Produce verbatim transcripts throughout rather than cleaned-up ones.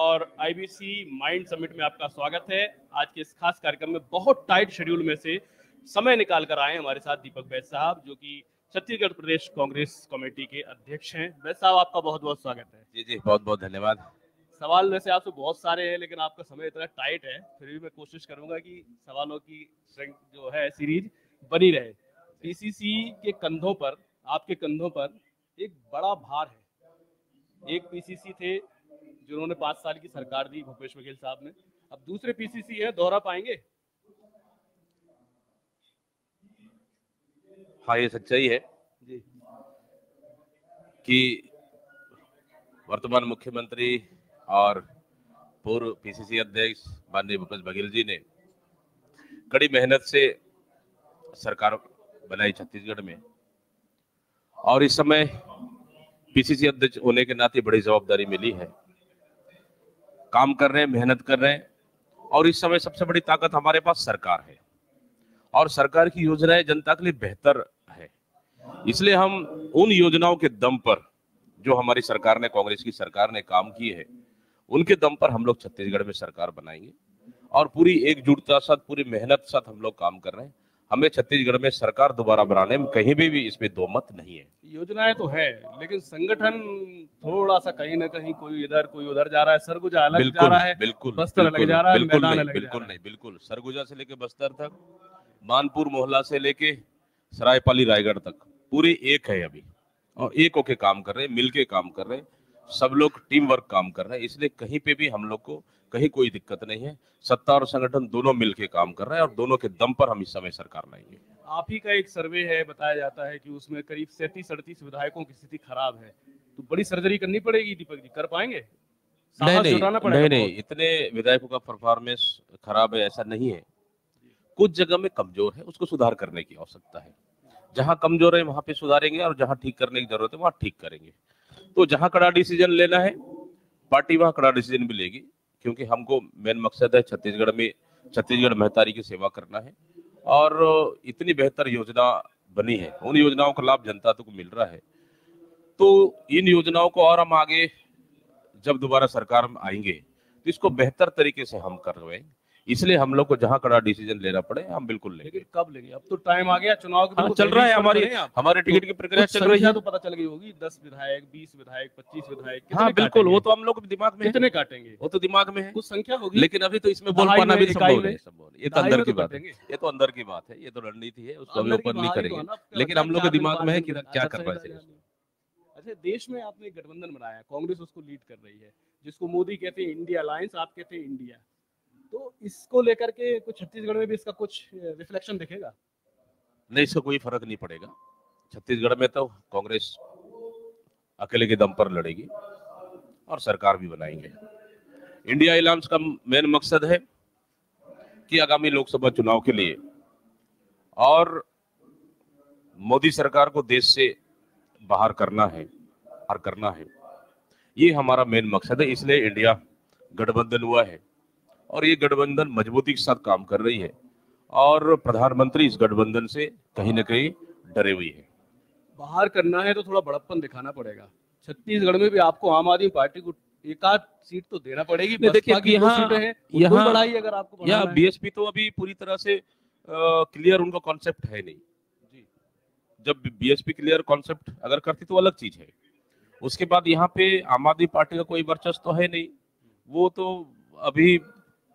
और IBC mind summit में आपका स्वागत है। आज के इस खास कार्यक्रम में बहुत टाइट शेड्यूल में से समय निकाल कर आए हमारे साथ दीपक बैज साहब, जो कि छत्तीसगढ़ प्रदेश कांग्रेस कमेटी के अध्यक्ष हैं। बैज साहब, आपका बहुत बहुत स्वागत है। जी जी, बहुत बहुत धन्यवाद। सवाल वैसे आपसे बहुत सारे हैं, लेकिन आपका समय इतना टाइट है, फिर भी मैं कोशिश करूंगा कि सवालों की जो है सीरीज बनी रहे। पीसीसी के कंधों पर, आपके कंधों पर एक बड़ा भार है। एक पीसीसी थे जिन्होंने पांच साल की सरकार दी भूपेश बघेल साहब ने, अब दूसरे पीसीसी है, दोहरा पाएंगे? हाँ, ये सच्चाई है जी कि वर्तमान मुख्यमंत्री और पूर्व पीसीसी अध्यक्ष माननीय भूपेश बघेल जी ने कड़ी मेहनत से सरकार बनाई छत्तीसगढ़ में, और इस समय पीसीसी अध्यक्ष होने के नाते बड़ी जवाबदारी मिली है। काम कर रहे हैं, मेहनत कर रहे हैं, और इस समय सबसे बड़ी ताकत हमारे पास सरकार है, और सरकार की योजनाएं जनता के लिए बेहतर है। इसलिए हम उन योजनाओं के दम पर जो हमारी सरकार ने, कांग्रेस की सरकार ने काम की है, उनके दम पर हम लोग छत्तीसगढ़ में सरकार बनाएंगे, और पूरी एकजुटता साथ, पूरी मेहनत साथ हम लोग काम कर रहे हैं। हमें छत्तीसगढ़ में सरकार दोबारा बनाने में कहीं भी, भी इसमें दो मत नहीं है। योजनाएं तो है, लेकिन संगठन थोड़ा सा कहीं ना कहीं, कोई इधर कोई उधर जा रहा है। सरगुजा अलग जा रहा है, बिल्कुल बस्तर अलग जा रहा है, मैदान अलग जा रहा है। बिल्कुल नहीं, बिल्कुल। सरगुजा से लेके बस्तर तक, मानपुर मोहल्ला से लेके सरायपाली रायगढ़ तक पूरे एक है अभी, और एक होके काम कर रहे हैं, मिलके काम कर रहे हैं, सब लोग टीम वर्क काम कर रहे हैं। इसलिए कहीं पे भी हम लोग को कहीं कोई दिक्कत नहीं है। सत्ता और संगठन दोनों मिलके काम कर रहे हैं, और दोनों के दम पर हम इस समय सरकार लाएंगे। आप ही का एक सर्वे है, बताया जाता है कि उसमें करीब सैंतीस अड़तीस विधायकों की स्थिति खराब है, तो बड़ी सर्जरी करनी पड़ेगी। दीपक जी, कर पाएंगे? नहीं नहीं, नहीं नहीं, इतने विधायकों का परफॉर्मेंस खराब है ऐसा नहीं है। कुछ जगह में कमजोर है, उसको सुधार करने की आवश्यकता है। जहाँ कमजोर है वहाँ पे सुधारेंगे, और जहाँ ठीक करने की जरूरत है वहाँ ठीक करेंगे। तो जहाँ कड़ा डिसीजन लेना है, पार्टी वहाँ कड़ा डिसीजन भी लेगी, क्योंकि हमको मेन मकसद है छत्तीसगढ़ में, छत्तीसगढ़ महतारी की सेवा करना है। और इतनी बेहतर योजना बनी है, उन योजनाओं का लाभ जनता को मिल रहा है, तो इन योजनाओं को और हम आगे जब दोबारा सरकार में आएंगे तो इसको बेहतर तरीके से हम कर रहे हैं। इसलिए हम लोग को जहाँ कड़ा डिसीजन लेना पड़े हम बिल्कुल लेंगे। लेकिन कब लेंगे? अब तो टाइम आ गया, चुनाव के हाँ, चल रहा है, हमारी हमारे टिकट की प्रक्रिया चल रही है, तो पता चल गई होगी। दस विधायक, बीस विधायक, पच्चीस विधायक, हाँ बिल्कुल, वो तो हम लोग दिमाग में कितने काटेंगे, वो तो दिमाग में है, कुछ संख्या होगी, लेकिन अभी तो इसमें बोल पाना भी संभव नहीं। ये तो अंदर की बात है, ये तो अंदर की बात है, ये तो रणनीति है, उसको हम ओपन नहीं करेंगे, लेकिन हम लोग के दिमाग में है कि क्या कर पाए। अच्छा, देश में आपने गठबंधन बनाया, कांग्रेस उसको लीड कर रही है, जिसको मोदी कहते हैं इंडिया अलायंस, आप कहते हैं इंडिया, तो इसको लेकर के कुछ छत्तीसगढ़ में भी इसका कुछ रिफ्लेक्शन दिखेगा? नहीं, इसका कोई फर्क नहीं पड़ेगा। छत्तीसगढ़ में तो कांग्रेस अकेले के दम पर लड़ेगी, और सरकार भी बनाएंगे। इंडिया अलायंस का मेन मकसद है कि आगामी लोकसभा चुनाव के लिए और मोदी सरकार को देश से बाहर करना है, बाहर करना है, ये हमारा मेन मकसद है। इसलिए इंडिया गठबंधन हुआ है, और ये गठबंधन मजबूती के साथ काम कर रही है, और प्रधानमंत्री इस गठबंधन से कहीं ना कहीं डरे हुई है। बाहर करना है तो थोड़ा बड़प्पन दिखाना पड़ेगा। छत्तीसगढ़ में भी आपको आम आदमी पार्टी को एक आध सीट तो देना पड़ेगी। देखिए यहाँ यहाँ बढ़ाई, अगर आपको यहाँ बीएसपी तो अभी पूरी तरह से क्लियर उनका कॉन्सेप्ट है नहीं जी। जब बीएसपी क्लियर कॉन्सेप्ट अगर करती तो अलग चीज है, उसके बाद यहाँ पे आम आदमी पार्टी का कोई वर्चस्व तो है नहीं। वो तो अभी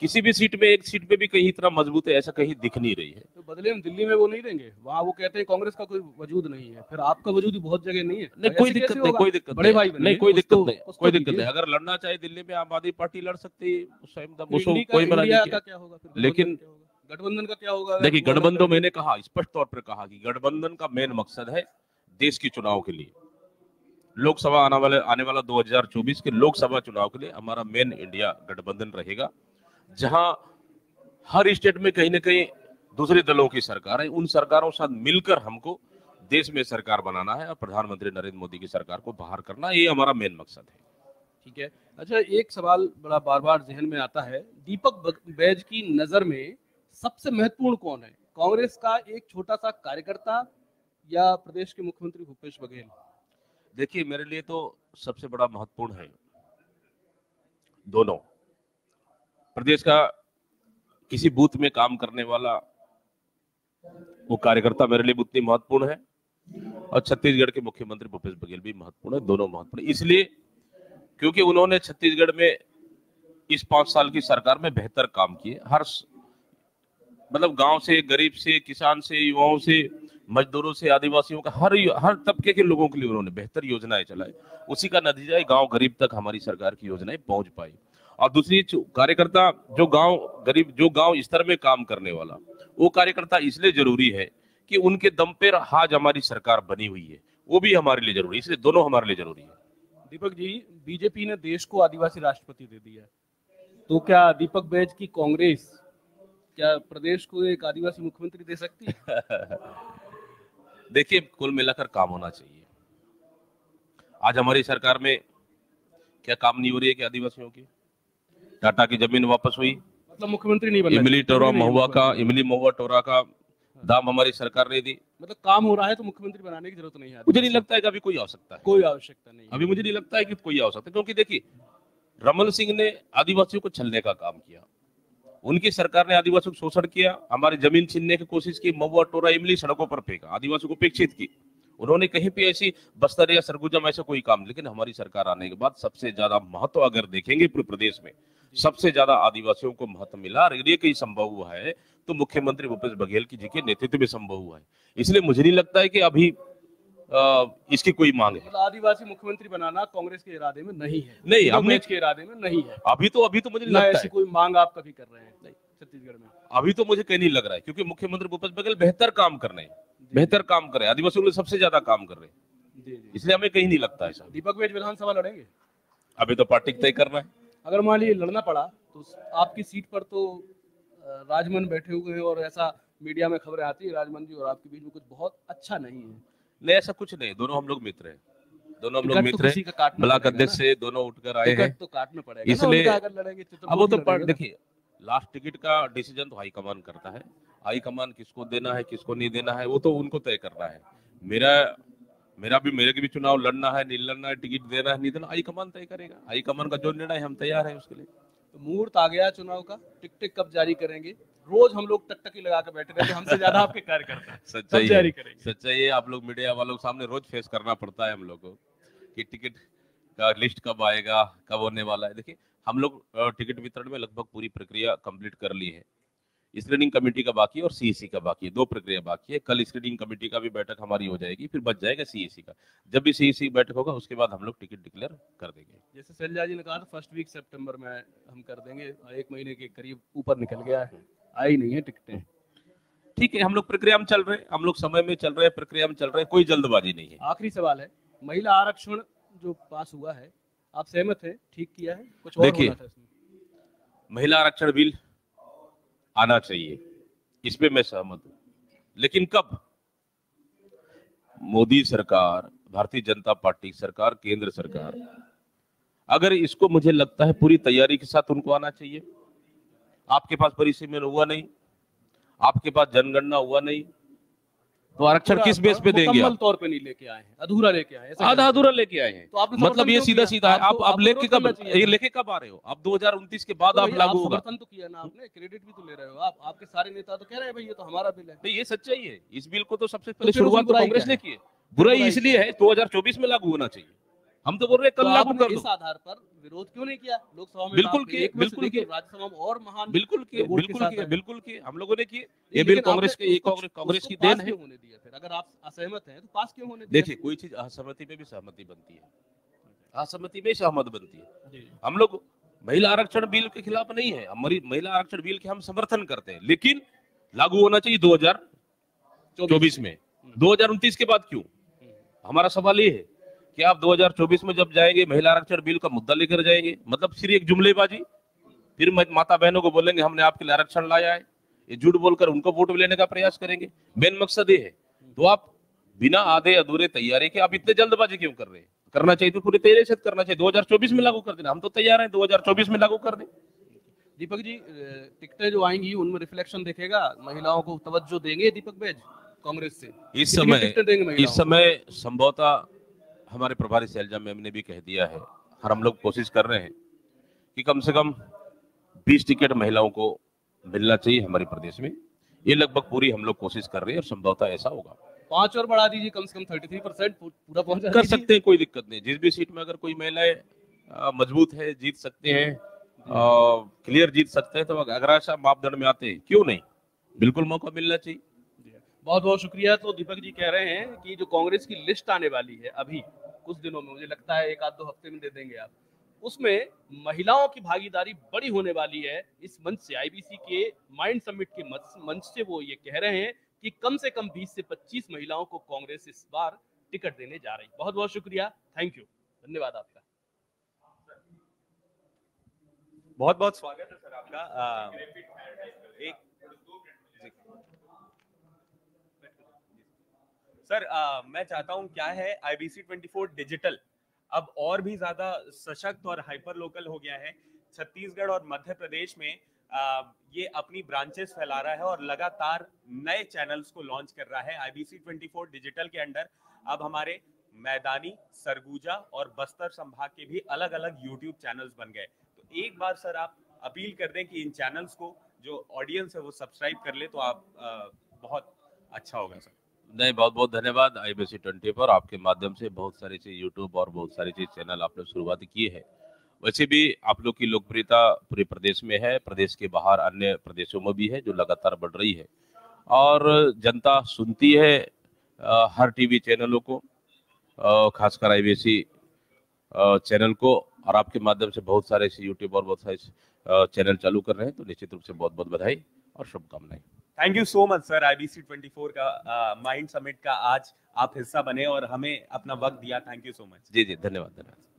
किसी भी सीट में, एक सीट पे भी कहीं इतना मजबूत है ऐसा कहीं दिख नहीं रही है। तो बदले में दिल्ली में वो नहीं देंगे, वहाँ वो कहते हैं कांग्रेस का कोई वजूद नहीं है, फिर आपका वजूद बहुत जगह नहीं है। नहीं, कोई दिक्कत नहीं, कोई दिक्कत नहीं, नहीं कोई दिक्कत नहीं, कोई दिक्कत नहीं। अगर लड़ना चाहे दिल्ली में आम आदमी पार्टी लड़ सकती है, लेकिन गठबंधन का क्या होगा? देखिए, गठबंधन मैंने कहा, स्पष्ट तौर पर कहा कि गठबंधन का मेन मकसद है देश के चुनाव के लिए, लोकसभा आने वाले आने वाला दो हजार चौबीस के लोकसभा चुनाव के लिए हमारा मेन इंडिया गठबंधन रहेगा, जहां हर स्टेट में कहीं ना कहीं दूसरे दलों की सरकार है, उन सरकारों के साथ मिलकर हमको देश में सरकार बनाना है, और प्रधानमंत्री नरेंद्र मोदी की सरकार को बाहर करना, ये हमारा मेन मकसद है। ठीक है। अच्छा, एक सवाल बड़ा बार बार जहन में आता है, दीपक बैज की नजर में सबसे महत्वपूर्ण कौन है, कांग्रेस का एक छोटा सा कार्यकर्ता या प्रदेश के मुख्यमंत्री भूपेश बघेल? देखिए, मेरे लिए तो सबसे बड़ा महत्वपूर्ण है दोनों, प्रदेश का किसी बूथ में काम करने वाला वो कार्यकर्ता मेरे लिए उतनी महत्वपूर्ण है और छत्तीसगढ़ के मुख्यमंत्री भूपेश बघेल भी महत्वपूर्ण है, दोनों महत्वपूर्ण, इसलिए क्योंकि उन्होंने छत्तीसगढ़ में इस पांच साल की सरकार में बेहतर काम किए। हर मतलब गांव से, गरीब से, किसान से, युवाओं से, मजदूरों से, आदिवासियों का, हर हर तबके के लोगों के लिए उन्होंने बेहतर योजनाएं चलाई। उसी का नतीजा है गांव गरीब तक हमारी सरकार की योजनाएं पहुंच पाई। और दूसरी कार्यकर्ता जो गांव गरीब, जो गांव स्तर में काम करने वाला, वो कार्यकर्ता इसलिए जरूरी है कि उनके दम पर आज हमारी सरकार बनी हुई है, वो भी हमारे लिए जरूरी है, इसलिए दोनों हमारे लिए जरूरी है। दीपक जी, बीजेपी ने देश को आदिवासी राष्ट्रपति दे दिया, तो क्या दीपक बैज की कांग्रेस क्या प्रदेश को एक आदिवासी मुख्यमंत्री दे सकती है? देखिए, कुल मिलाकर काम होना चाहिए। आज हमारी सरकार में क्या काम नहीं हो रही है कि आदिवासियों की? टाटा की जमीन वापस हुई, मतलब मुख्यमंत्री नहीं बना। इमली टोरा महुआ का, इमली महुआ टोरा का दाम हमारी सरकार ने दी, मतलब काम हो रहा है, तो मुख्यमंत्री बनाने की जरूरत नहीं है। मुझे नहीं लगता है कि अभी कोई आवश्यकता है, कोई आवश्यकता नहीं, अभी मुझे नहीं लगता है कि कोई आवश्यकता, क्योंकि देखिए रमन सिंह ने आदिवासियों को छलने का काम किया, उनकी सरकार ने आदिवासियों को शोषण किया, हमारी जमीन छीनने की कोशिश की, महुआ टोरा इमली सड़कों पर फेंका, आदिवासियों को उपेक्षित की। उन्होंने कहीं पे ऐसी बस्तर या सरगुजा में ऐसा कोई काम, लेकिन हमारी सरकार आने के बाद सबसे ज्यादा महत्व अगर देखेंगे पूरे प्रदेश में सबसे ज्यादा आदिवासियों को महत्व मिला, और ये कहीं संभव हुआ है तो मुख्यमंत्री भूपेश बघेल जी के नेतृत्व में संभव हुआ है, इसलिए मुझे नहीं लगता है कि अभी आ, इसकी कोई मांग है। आदिवासी मुख्यमंत्री बनाना कांग्रेस के इरादे में नहीं है, नहीं कांग्रेस के इरादे में नहीं है, अभी तो अभी तो मुझे नहीं लगता है कोई मांग आप कभी कर रहे हैं नहीं छत्तीसगढ़ में, अभी तो मुझे कहीं नहीं लग रहा है, क्योंकि मुख्यमंत्री भूपेश बघेल बेहतर काम कर रहे हैं, बेहतर काम कर रहे हैं, आदिवासियों के लिए सबसे ज्यादा काम कर रहे हैं, इसलिए हमें कहीं नहीं लगता है। दीपक बैज विधानसभा लड़ेंगे? अभी तो पार्टी तय करना है, अगर मान लीजिए लड़ना पड़ा तो आपकी सीट पर तो राजमन बैठे हुए हैं और ऐसा मीडिया में खबरें आती है, राजमन जी और आपके बीच में कुछ बहुत अच्छा नहीं है। नहीं, ऐसा कुछ नहीं, दोनों हम लोग मित्र हैं, दोनों हम लोग मित्र हैं, ब्लॉक अध्यक्ष से दोनों उठकर आए हैं, तो काटना पड़ेगा, इसलिए अब वो तो देखिए लास्ट टिकट का डिसीजन तो हाईकमान करता है, हाईकमान किसको देना है किसको नहीं देना है वो तो उनको तय करना है। मेरा मेरा भी मेरे के भी चुनाव लड़ना है नहीं लड़ना है, टिकट देना है नहीं देना, हाईकमान तय करेगा, हाईकमान का जो निर्णय हम तैयार है उसके लिए। मुहूर्त आ गया चुनाव का, टिकट कब जारी करेंगे? रोज हम लोग टकटकी लगा कर बैठे रहते हैं, हमसे ज्यादा आपके कार्यकर्ता सच्चाई जारी करेंगे। सच्चाई आप लोग मीडिया वालों के सामने रोज फेस करना पड़ता है हम लोग को कि टिकट का लिस्ट कब आएगा, कब होने वाला है। देखिए, हम लोग टिकट वितरण में लगभग पूरी प्रक्रिया कंप्लीट कर ली है, स्क्रीनिंग कमेटी का बाकी है और सीएसी का बाकी है, दो प्रक्रिया बाकी है। कल स्क्रीनिंग कमेटी का भी बैठक हमारी हो जाएगी, फिर बच जाएगा सीएसी का। जब भी सीएसी बैठक होगा उसके बाद हम लोग टिकट डिक्लेयर कर देंगे। जैसे सरेजा जी ने कहा फर्स्ट वीक सितंबर में हम कर देंगे, एक महीने के करीब ऊपर निकल गया है, आई नहीं है टिकटें। ठीक है, हम लोग प्रक्रिया में चल रहे हैं, हम लोग समय में चल रहे हैं, प्रक्रिया में चल रहे हैं, कोई जल्दबाजी नहीं है। आखिरी सवाल है, महिला आरक्षण जो पास हुआ है आप सहमत है, ठीक किया है, कुछ और होना था इसमें? महिला आरक्षण बिल आना चाहिए, इसमें मैं सहमत हूं, लेकिन कब? मोदी सरकार, भारतीय जनता पार्टी सरकार, केंद्र सरकार, अगर इसको मुझे लगता है पूरी तैयारी के साथ उनको आना चाहिए। आपके पास परिसीमन हुआ नहीं, आपके पास जनगणना हुआ नहीं, तो आरक्षण किस बेस पे देंगे? मुकम्मल तौर पे नहीं लेके आए हैं, अधूरा लेके आए हैं, आधा अधूरा लेके आए हैं, तो मतलब ये सीधा सीधा है। आप आप लेके कब ये लेके कब आ रहे हो? आप दो हज़ार उनतीस के बाद आप लागू होगा। समर्थन तो किया ना आपने, क्रेडिट भी तो ले रहे हो आप, आपके सारे नेता तो कह रहे हैं भाई ये तो हमारा बिल है। नहीं, ये सच्चाई है, इस बिल को तो सबसे पहले शुरुआत कांग्रेस ने की है, बुराई इसलिए है दो हज़ार चौबीस में लागू होना चाहिए, हम तो बोल रहे हैं कल लागू कर दो। इस आधार पर विरोध क्यों नहीं किया लोकसभा में? बिल्कुल किए, बिल्कुल किए, राज्यसभा में और महान बिल्कुल किए, बिल्कुल किए, बिल्कुल किए, हम लोगों ने किए। ये बिल कांग्रेस के, ये कांग्रेस की देन है। होने दिया फिर, अगर आप असहमत हैं तो पास क्यों होने दिया? देखिए, कोई चीज असहमति में भी सहमति बनती है, असहमति में सहमत बनती है। हम लोग महिला आरक्षण बिल के खिलाफ नहीं है, हमारी महिला आरक्षण बिल के हम समर्थन करते हैं, लेकिन लागू होना चाहिए दो हजार चौबीस में, दो हजार उनतीस के बाद क्यों? हमारा सवाल ये है कि आप दो हज़ार चौबीस में जब जाएंगे महिला आरक्षण बिल का मुद्दा लेकर जाएंगे, मतलब सिर्फ एक जुमलेबाजी, फिर माता बहनों को बोलेंगे हमने आपके लिए आरक्षण लाया है, ये झूठ बोलकर उनको वोट लेने का प्रयास करेंगे। मेन मकसद ये है, तो आप बिना आधे अधूरे तैयारी के आप इतने जल्दबाजी क्यों कर रहे हैं? करना चाहिए तो पूरी तैयारी से करना चाहिए, दो हज़ार चौबीस में लागू कर देना, हम तो तैयार हैं दो हज़ार चौबीस में लागू कर दें। दीपक जी, टिकटें जो आएंगी उनमें रिफ्लेक्शन देखेगा, महिलाओं को तवज्जो देंगे दीपक बैज कांग्रेस से इस समय? इस समय संभवतः हमारे प्रभारी सैलजा मैम ने भी कह दिया है, हर हम लोग कोशिश कर रहे हैं कि कम से कम बीस टिकट महिलाओं को मिलना चाहिए हमारे प्रदेश में। ये लगभग पूरी हम लोग कोशिश कर रहे हैं और संभवतः ऐसा होगा। पांच और बढ़ा दीजिए, कम से कम तैंतीस परसेंट पूरा पहुंचा कर सकते हैं, कोई दिक्कत नहीं। जिस भी सीट में अगर कोई महिलाएं मजबूत है, जीत सकते हैं, क्लियर जीत सकते हैं, तो अगर ऐसा मापदंड में आते हैं क्यों नहीं, बिल्कुल मौका मिलना चाहिए। बहुत बहुत शुक्रिया। तो दीपक जी कह रहे हैं कि जो कांग्रेस की लिस्ट आने वाली है अभी कुछ दिनों में, मुझे लगता है एक आध दो हफ्ते में दे देंगे आप, उसमें महिलाओं की भागीदारी बड़ी होने वाली है। इस मंच से, आईबीसी के माइंड समिट के मंच से वो ये कह रहे हैं कि कम से कम बीस से पच्चीस महिलाओं को कांग्रेस इस बार टिकट देने जा रही है। बहुत बहुत शुक्रिया, थैंक यू, धन्यवाद आपका। बहुत बहुत स्वागत है सर आपका। आ, एक सर आ, मैं चाहता हूं क्या है, आईबीसी चौबीस डिजिटल अब और भी ज्यादा सशक्त और हाइपर लोकल हो गया है। छत्तीसगढ़ और मध्य प्रदेश में आ, ये अपनी ब्रांचेस फैला रहा है और लगातार नए चैनल्स को लॉन्च कर रहा है। आईबीसी चौबीस डिजिटल के अंडर अब हमारे मैदानी, सरगुजा और बस्तर संभाग के भी अलग अलग यूट्यूब चैनल्स बन गए। तो एक बार सर आप अपील कर दें कि इन चैनल्स को जो ऑडियंस है वो सब्सक्राइब कर ले तो आप आ, बहुत अच्छा होगा सर। नहीं, बहुत बहुत धन्यवाद। आईबीसी ट्वेंटी पर आपके माध्यम से बहुत सारे चीज यूट्यूब और बहुत सारे चीज चैनल आपने शुरुआत की है। वैसे भी आप लोग की लोकप्रियता पूरे प्रदेश में है, प्रदेश के बाहर अन्य प्रदेशों में भी है, जो लगातार बढ़ रही है और जनता सुनती है हर टीवी चैनलों को, खासकर आईबीसी चैनल को। और आपके माध्यम से बहुत सारे यूट्यूब और बहुत सारे चैनल चालू कर रहे हैं, तो निश्चित रूप से बहुत बहुत बधाई और शुभकामनाएं। Thank you so much sir. IBC चौबीस का माइंड समिट का आज आप हिस्सा बने और हमें अपना वक्त दिया, थैंक यू सो मच। जी जी, धन्यवाद धन्यवाद।